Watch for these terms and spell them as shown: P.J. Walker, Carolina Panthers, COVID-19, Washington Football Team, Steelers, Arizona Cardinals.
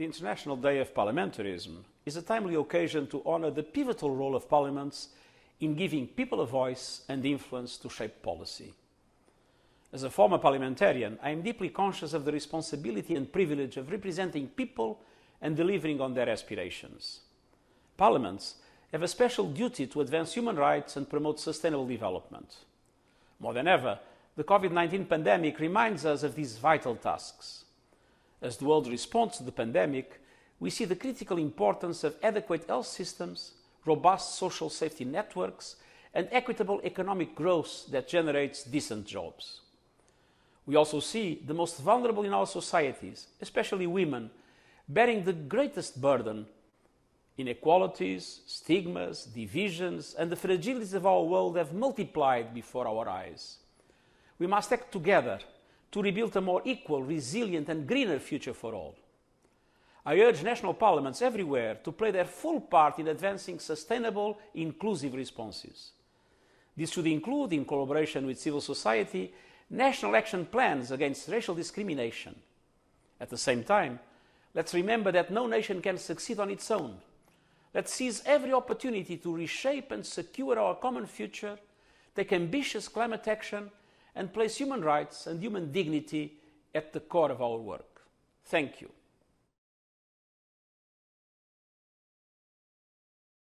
The International Day of Parliamentarism is a timely occasion to honour the pivotal role of parliaments in giving people a voice and influence to shape policy. As a former parliamentarian, I am deeply conscious of the responsibility and privilege of representing people and delivering on their aspirations. Parliaments have a special duty to advance human rights and promote sustainable development. More than ever, the COVID-19 pandemic reminds us of these vital tasks. As the world responds to the pandemic, we see the critical importance of adequate health systems, robust social safety networks, and equitable economic growth that generates decent jobs. We also see the most vulnerable in our societies, especially women, bearing the greatest burden. Inequalities, stigmas, divisions, and the fragilities of our world have multiplied before our eyes. We must act together to rebuild a more equal, resilient, and greener future for all. I urge national parliaments everywhere to play their full part in advancing sustainable, inclusive responses. This should include, in collaboration with civil society, national action plans against racial discrimination. At the same time, let's remember that no nation can succeed on its own. Let's seize every opportunity to reshape and secure our common future, take ambitious climate action, and place human rights and human dignity at the core of our work. Thank you.